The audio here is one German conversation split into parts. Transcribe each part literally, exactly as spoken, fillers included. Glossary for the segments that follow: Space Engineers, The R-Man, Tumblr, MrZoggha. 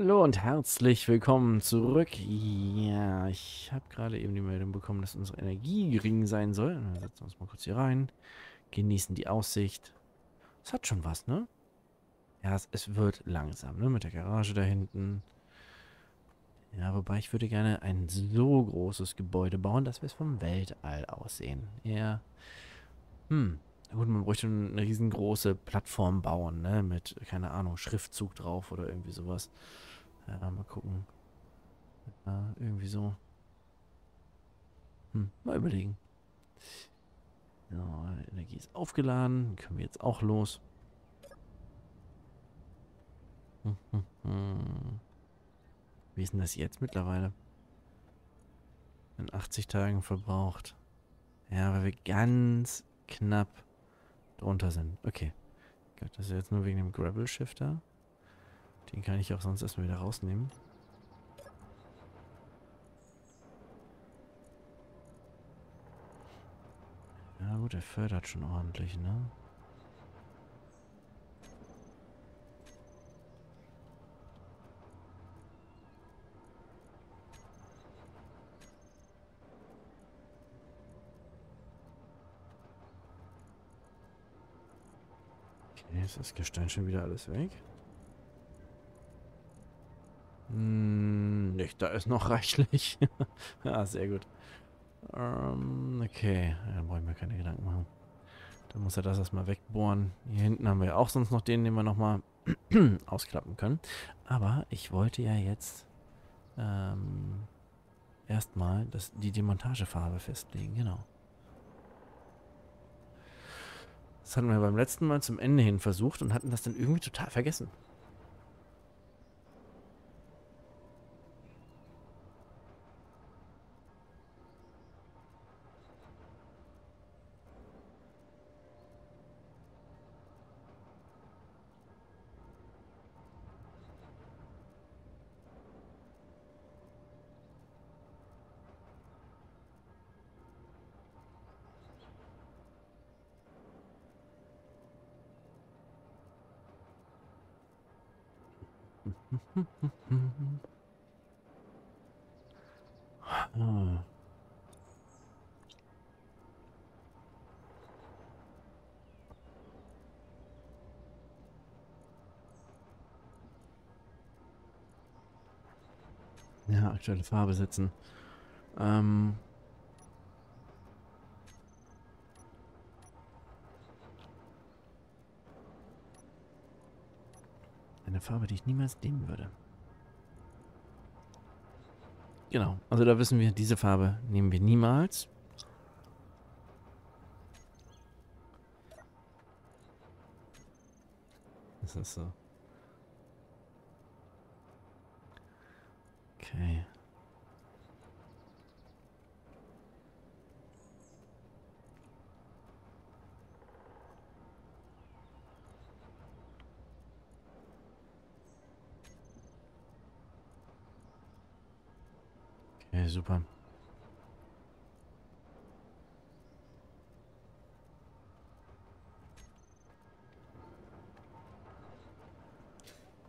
Hallo und herzlich willkommen zurück. Ja, ich habe gerade eben die Meldung bekommen, dass unsere Energie gering sein soll. Dann setzen wir uns mal kurz hier rein. Genießen die Aussicht. Es hat schon was, ne? Ja, es, es wird langsam, ne? Mit der Garage da hinten. Ja, wobei ich würde gerne ein so großes Gebäude bauen, dass wir es vom Weltall aussehen. Ja. Hm. Gut, man bräuchte eine riesengroße Plattform bauen, ne? Mit, keine Ahnung, Schriftzug drauf oder irgendwie sowas. Ja, mal gucken. Ja, irgendwie so. Hm, mal überlegen. So, die Energie ist aufgeladen. Können wir jetzt auch los. Hm, hm, hm. Wie ist denn das jetzt mittlerweile? In achtzig Tagen verbraucht. Ja, weil wir ganz knapp drunter sind. Okay. Gut, das ist jetzt nur wegen dem Gravel Shifter. Den kann ich auch sonst erstmal wieder rausnehmen. Ja gut, er fördert schon ordentlich, ne? Jetzt ist das Gestein schon wieder alles weg. Hm, nicht, da ist noch reichlich. Ja, sehr gut. Ähm, okay, da brauche ich mir keine Gedanken machen. Da muss er das erstmal wegbohren. Hier hinten haben wir ja auch sonst noch den, den wir nochmal ausklappen können. Aber ich wollte ja jetzt ähm, erstmal die Demontagefarbe festlegen, genau. Das hatten wir beim letzten Mal zum Ende hin versucht und hatten das dann irgendwie total vergessen. Ah. Ja, aktuelle Farbe setzen. Ähm. Eine Farbe, die ich niemals nehmen würde. Genau, also da wissen wir, diese Farbe nehmen wir niemals. Das ist so. Okay. Super.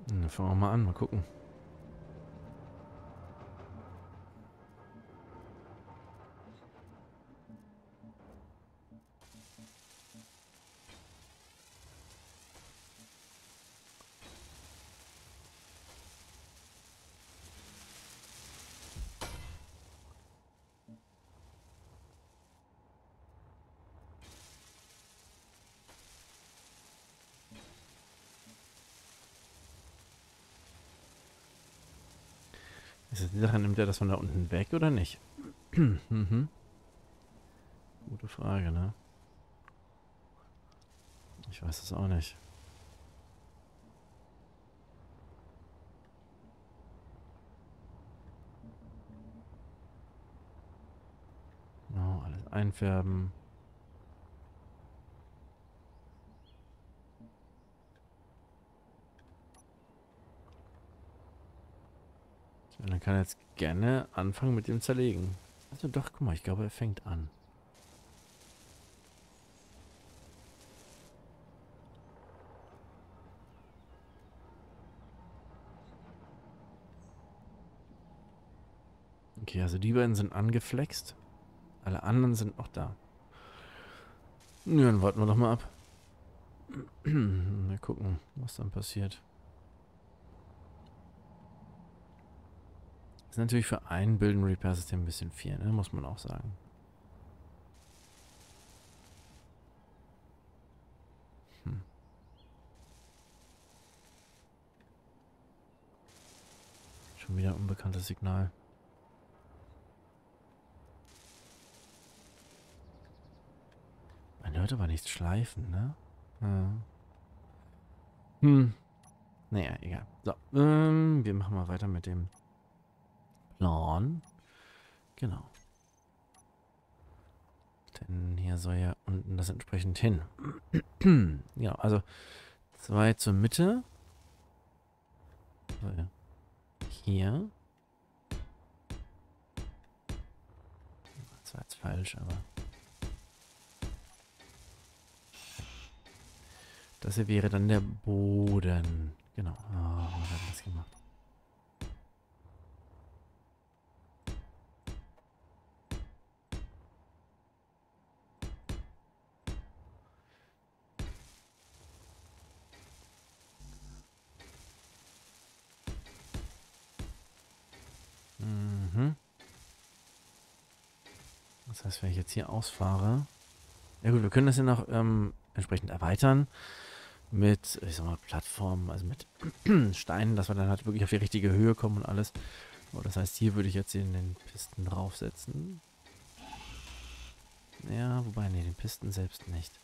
Dann fangen wir mal an, mal gucken. Ist das die Sache, nimmt er das von da unten weg oder nicht? mhm. Gute Frage, ne? Ich weiß es auch nicht. Genau, alles einfärben. Dann kann er jetzt gerne anfangen mit dem Zerlegen. Also doch, guck mal, ich glaube, er fängt an. Okay, also die beiden sind angeflext. Alle anderen sind noch da. Ja, dann warten wir doch mal ab. Mal gucken, was dann passiert. Ist natürlich für ein Build-and-Repair-System ein bisschen viel, ne? Muss man auch sagen. Hm. Schon wieder ein unbekanntes Signal. Man hört aber nichts schleifen, ne? Ja. Hm. Naja, egal. So, ähm, wir machen mal weiter mit dem Plan. Genau. Denn hier soll ja unten das entsprechend hin. Ja, also zwei zur Mitte. So, ja. Hier. Das war jetzt falsch, aber... Das hier wäre dann der Boden. Genau. Oh, was hat das gemacht? Mhm. Das heißt, wenn ich jetzt hier ausfahre... Ja gut, wir können das ja noch ähm, entsprechend erweitern. Mit, ich sag mal, Plattformen, also mit Steinen, dass wir dann halt wirklich auf die richtige Höhe kommen und alles. Oh, das heißt, hier würde ich jetzt in den Pisten draufsetzen. Ja, wobei, ne, den Pisten selbst nicht.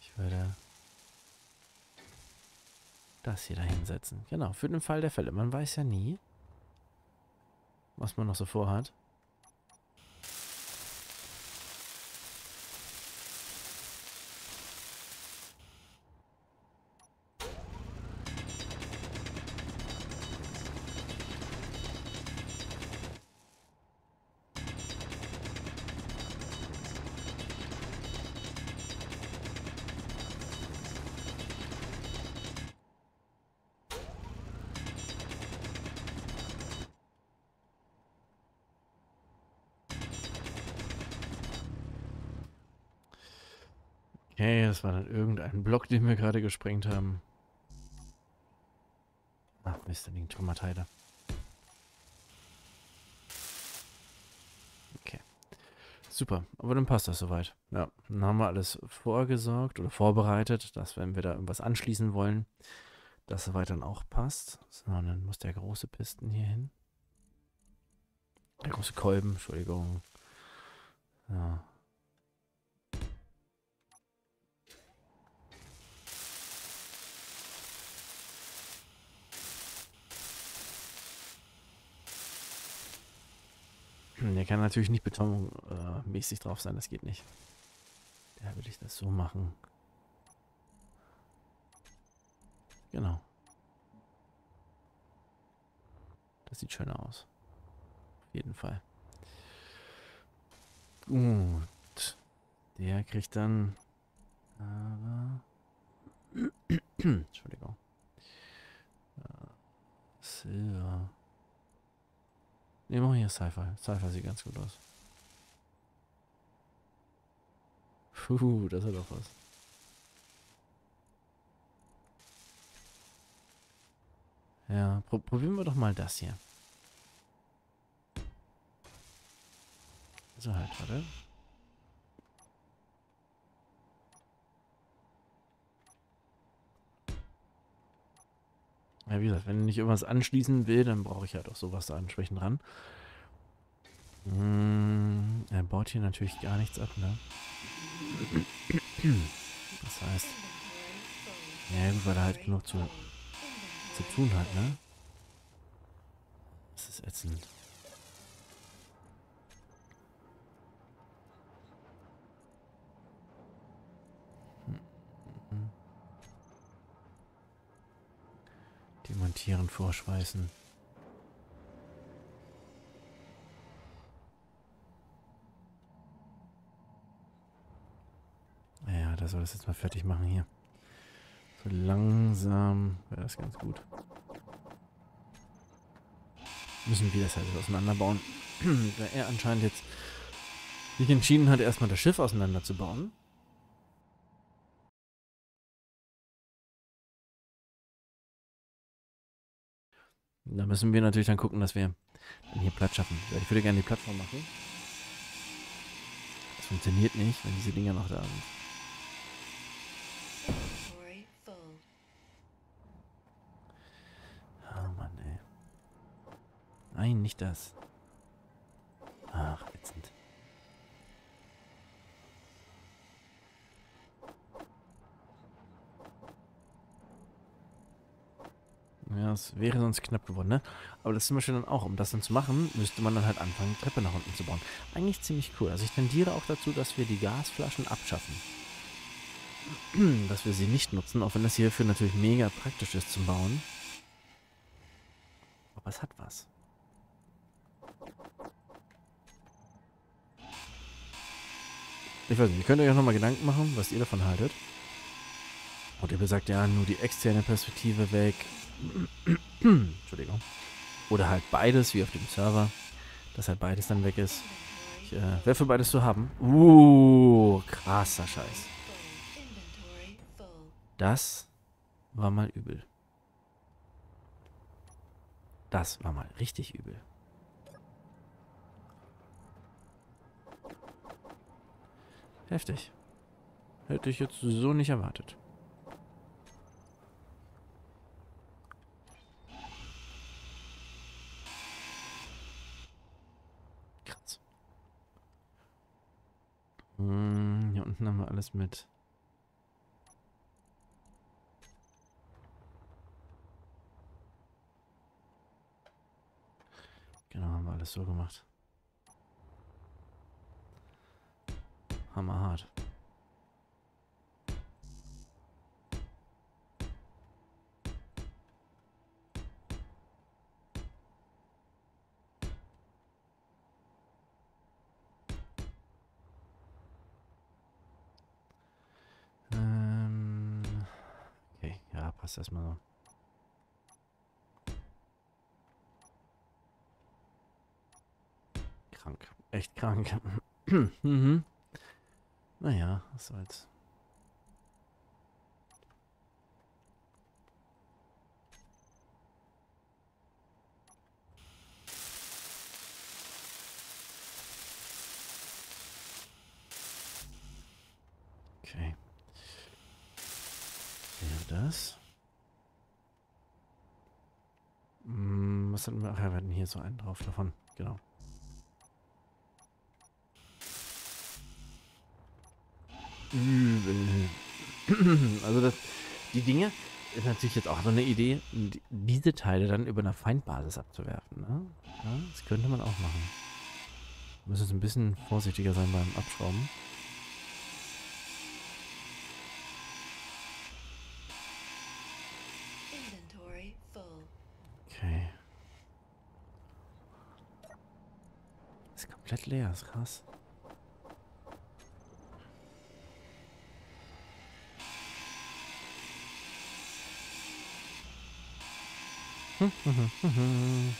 Ich würde das hier dahin setzen. Genau, für den Fall der Fälle. Man weiß ja nie, was man noch so vorhat. Okay, das war dann irgendein Block, den wir gerade gesprengt haben. Ach, Mist, da liegen Trümmerteile. Okay. Super, aber dann passt das soweit. Ja, dann haben wir alles vorgesorgt oder vorbereitet, dass wenn wir da irgendwas anschließen wollen, das soweit dann auch passt. So, dann muss der große Pisten hier hin. Der große Kolben, Entschuldigung. Ja. Der kann natürlich nicht betonmäßig äh, drauf sein, das geht nicht. Da würde ich das so machen. Genau. Das sieht schöner aus. Auf jeden Fall. Gut. Der kriegt dann... Aber... Entschuldigung. Silber. Wir machen hier Sci-Fi. Sci-Fi sieht ganz gut aus. Puh, das hat doch was. Ja, pro probieren wir doch mal das hier. So, halt, warte. Ja, wie gesagt, wenn ich irgendwas anschließen will, dann brauche ich halt auch sowas da entsprechend ran. Hm, er baut hier natürlich gar nichts ab, ne? Das heißt... Ja gut, weil er halt genug zu, zu tun hat, ne? Das ist ätzend. Demontieren, vorschweißen. Ja, da soll das jetzt mal fertig machen hier. So langsam wäre das ganz gut. müssen wir das halt auseinanderbauen. Da er anscheinend jetzt sich entschieden hat, erstmal das Schiff auseinanderzubauen. Da müssen wir natürlich dann gucken, dass wir dann hier Platz schaffen. Ich würde gerne die Plattform machen. Das funktioniert nicht, wenn diese Dinger noch da sind. Oh Mann, ey. Nein, nicht das. Ach, ätzend. Ja, es wäre sonst knapp geworden, ne? Aber das ist zum Beispiel dann auch, um das dann zu machen, müsste man dann halt anfangen, Treppe nach unten zu bauen. Eigentlich ziemlich cool. Also ich tendiere auch dazu, dass wir die Gasflaschen abschaffen. Dass wir sie nicht nutzen, auch wenn das hierfür natürlich mega praktisch ist zum Bauen. Aber es hat was. Ich weiß nicht, ihr könnt euch auch nochmal Gedanken machen, was ihr davon haltet. Und ihr besagt ja, nur die externe Perspektive weg. Entschuldigung. Oder halt beides, wie auf dem Server. Dass halt beides dann weg ist. Ich äh, wäre für beides zu haben. Uh, krasser Scheiß. Das war mal übel. Das war mal richtig übel. Heftig. Hätte ich jetzt so nicht erwartet. Kratz. Hm, hier unten haben wir alles mit. Genau, haben wir alles so gemacht. Hammerhart. Ähm, okay, ja, passt erstmal so. Krank. Echt krank. Mhm. Naja, was soll's. Okay. Ja, das. Hm, was hatten wir? Ach ja, wir hatten hier so einen drauf davon. Genau. Übel. Also das, die Dinge ist natürlich jetzt auch so eine Idee, diese Teile dann über eine Feindbasis abzuwerfen. Ne? Ja, das könnte man auch machen. Wir müssen jetzt ein bisschen vorsichtiger sein beim Abschrauben. Okay. Ist komplett leer, ist krass.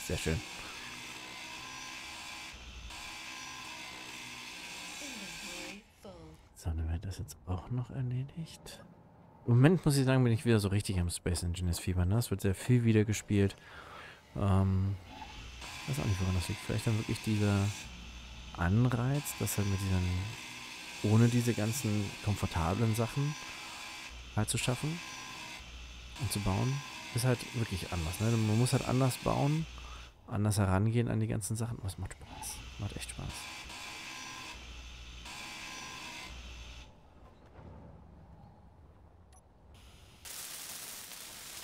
Sehr schön. So, dann wird das jetzt auch noch erledigt. Im Moment muss ich sagen, bin ich wieder so richtig am Space Engineers Fieber. Ne? Es wird sehr viel wieder gespielt. Ähm, weiß auch nicht, woran das liegt. Vielleicht dann wirklich dieser Anreiz, dass halt mit diesen, ohne diese ganzen komfortablen Sachen halt zu schaffen und zu bauen. Ist halt wirklich anders, ne? Man muss halt anders bauen, anders herangehen an die ganzen Sachen. Oh, es macht Spaß. Macht echt Spaß.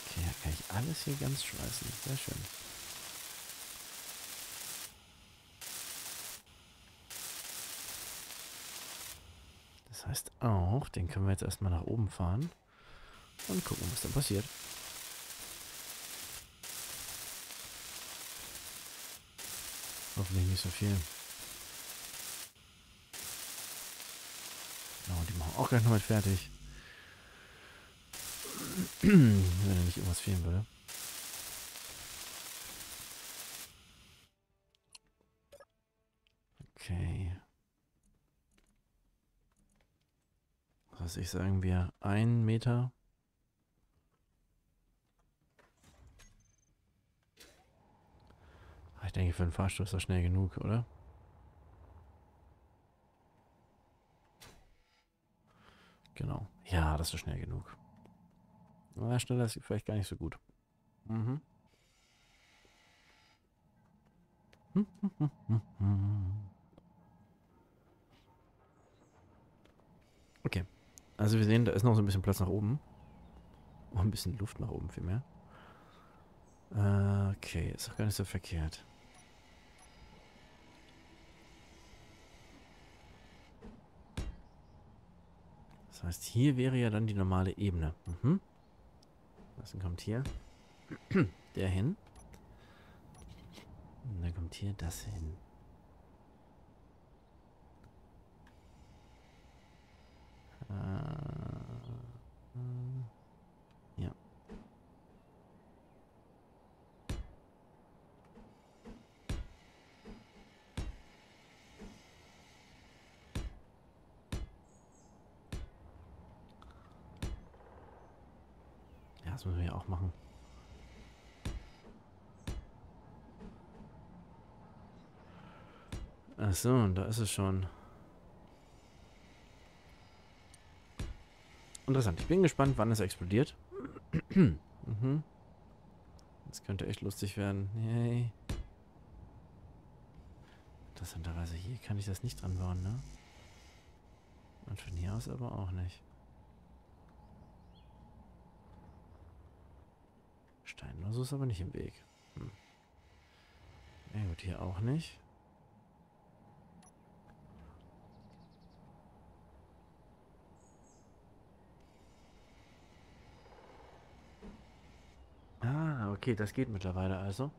Okay, da kann ich alles hier ganz schweißen. Sehr schön. Das heißt auch, den können wir jetzt erstmal nach oben fahren und gucken, was dann passiert. Hoffentlich nicht so viel. Genau, die machen auch gleich noch mit fertig. Wenn da nicht irgendwas fehlen würde. Okay. Was ich sagen wir, ein Meter. Ich denke, für einen Fahrstuhl ist das schnell genug, oder? Genau. Ja, das ist schnell genug. Na, schneller ist vielleicht gar nicht so gut. Mhm. Okay. Also wir sehen, da ist noch so ein bisschen Platz nach oben. Und ein bisschen Luft nach oben vielmehr. Okay, ist doch gar nicht so verkehrt. Das heißt, hier wäre ja dann die normale Ebene. Mhm. Was denn kommt hier? Der hin. Und dann kommt hier das hin. Äh, äh, ja. Ja, das müssen wir ja auch machen. Achso, und da ist es schon. Interessant. Ich bin gespannt, wann es explodiert. Mhm. Das könnte echt lustig werden. Yay. Interessanterweise hier kann ich das nicht dran bauen, ne? Und von hier aus aber auch nicht. Stein oder so ist aber nicht im Weg. Hm. Ja gut, hier auch nicht. Okay, das geht mittlerweile also.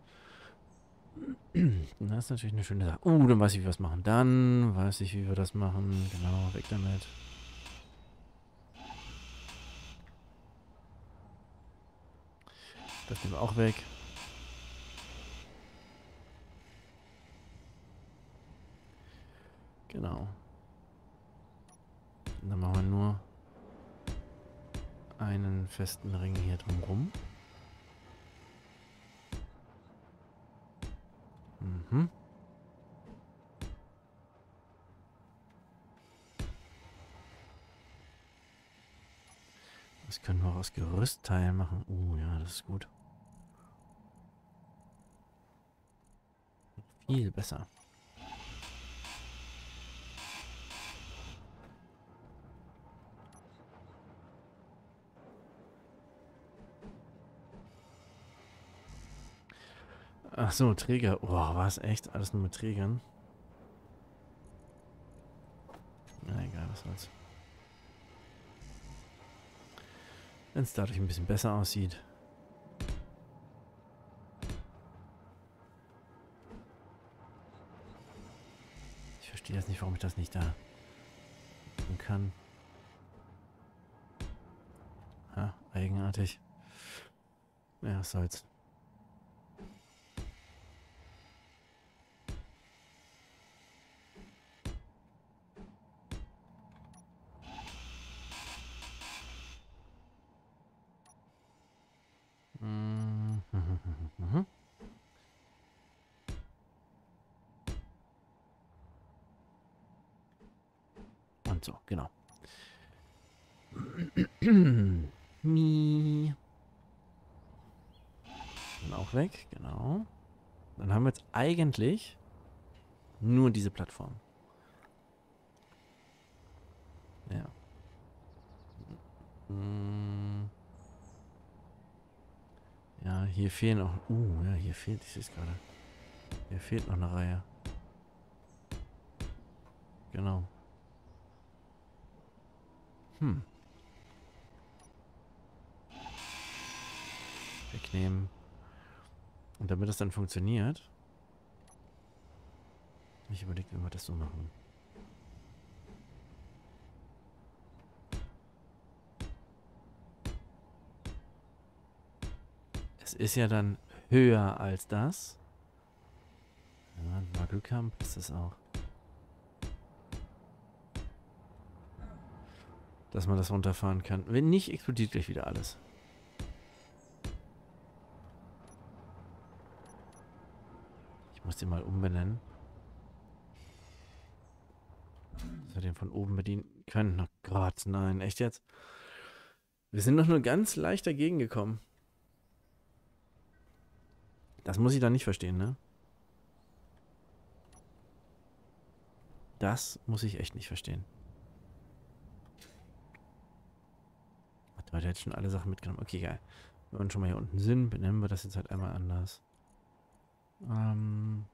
Das ist natürlich eine schöne Sache. Oh, uh, dann weiß ich, wie wir das machen. Dann weiß ich, wie wir das machen. Genau, weg damit. Das nehmen wir auch weg. Genau. Und dann machen wir nur einen festen Ring hier drumherum. Mhm. Das können wir auch aus Gerüstteilen machen. Oh, uh, ja, das ist gut. Viel besser. Ach so, Träger. Boah, war es echt? Alles nur mit Trägern? Na egal, was soll's. Wenn es dadurch ein bisschen besser aussieht. Ich verstehe jetzt nicht, warum ich das nicht da machen kann. Ha, eigenartig. Ja, was soll's. So, genau. Mi. Dann auch weg, genau. Dann haben wir jetzt eigentlich nur diese Plattform. Ja. Ja, hier fehlen noch. Uh, ja, hier fehlt, ich sehe es gerade. Hier fehlt noch eine Reihe. Genau. Hm. Wegnehmen. Und damit das dann funktioniert, habe ich überlegt, wie wir das so machen. Es ist ja dann höher als das. Wenn wir mal Glück haben, passt das auch. dass man das runterfahren kann. Wenn nicht, explodiert gleich wieder alles. Ich muss den mal umbenennen. Dass wir den von oben bedienen können. Oh Gott, nein, echt jetzt? Wir sind doch nur ganz leicht dagegen gekommen. Das muss ich dann nicht verstehen, ne? Das muss ich echt nicht verstehen. Warte, warte, jetzt schon alle Sachen mitgenommen. Okay, geil. Wenn wir schon mal hier unten sind, benennen wir das jetzt halt einmal anders. Ähm...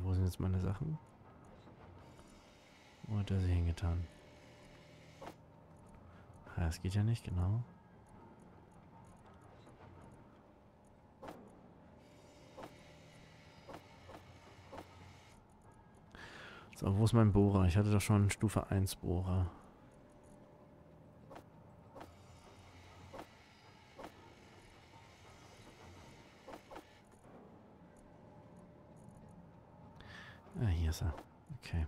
Wo sind jetzt meine Sachen? Wo hat er sie hingetan? Ah, das geht ja nicht, genau. So, wo ist mein Bohrer? Ich hatte doch schon Stufe eins Bohrer. Ah, hier ist er. Okay.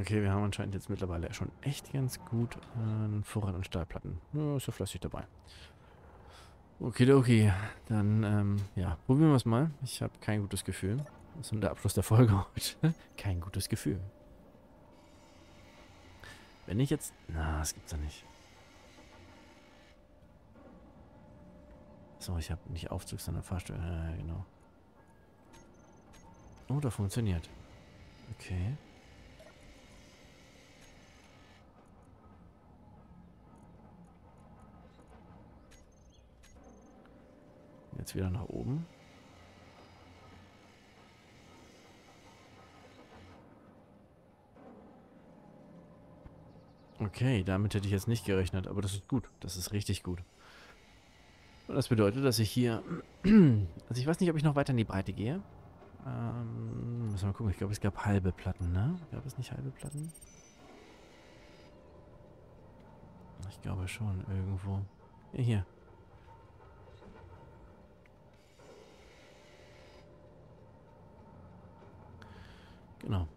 Okay, wir haben anscheinend jetzt mittlerweile schon echt ganz gut einen Vorrat an Stahlplatten. Ja, ist ja fleißig dabei. Okay, okay. Dann, ähm, ja, probieren wir es mal. Ich habe kein gutes Gefühl. Das ist der Abschluss der Folge heute. Kein gutes Gefühl. Wenn ich jetzt... Na, das gibt's ja nicht. So, ich habe nicht Aufzug, sondern Fahrstuhl. Ja, genau. Oh, da funktioniert. Okay. Jetzt wieder nach oben. Okay, damit hätte ich jetzt nicht gerechnet, aber das ist gut. Das ist richtig gut. Und das bedeutet, dass ich hier... Also ich weiß nicht, ob ich noch weiter in die Breite gehe. Ähm, müssen wir mal gucken. Ich glaube, es gab halbe Platten, ne? Gab es nicht halbe Platten? Ich glaube schon, irgendwo. Ja, hier. Genau.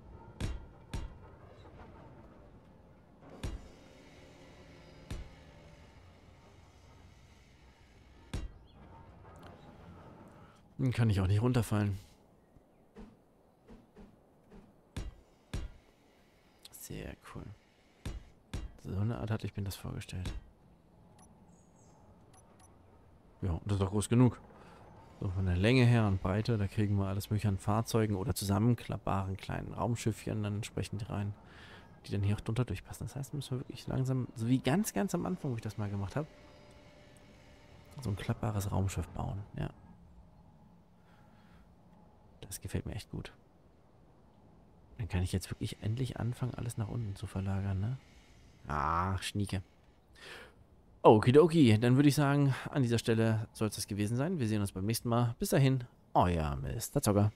Kann ich auch nicht runterfallen. Sehr cool. So eine Art hatte ich mir das vorgestellt. Ja, und das ist doch groß genug. So von der Länge her und Breite, da kriegen wir alles mögliche an Fahrzeugen oder zusammenklappbaren kleinen Raumschiffchen dann entsprechend rein, die dann hier auch drunter durchpassen. Das heißt, müssen wir wirklich langsam, so wie ganz, ganz am Anfang, wo ich das mal gemacht habe, so ein klappbares Raumschiff bauen, ja. Das gefällt mir echt gut. Dann kann ich jetzt wirklich endlich anfangen, alles nach unten zu verlagern, ne? Ah, Schnieke. Okidoki, dann würde ich sagen, an dieser Stelle soll es das gewesen sein. Wir sehen uns beim nächsten Mal. Bis dahin, euer MrZoggha.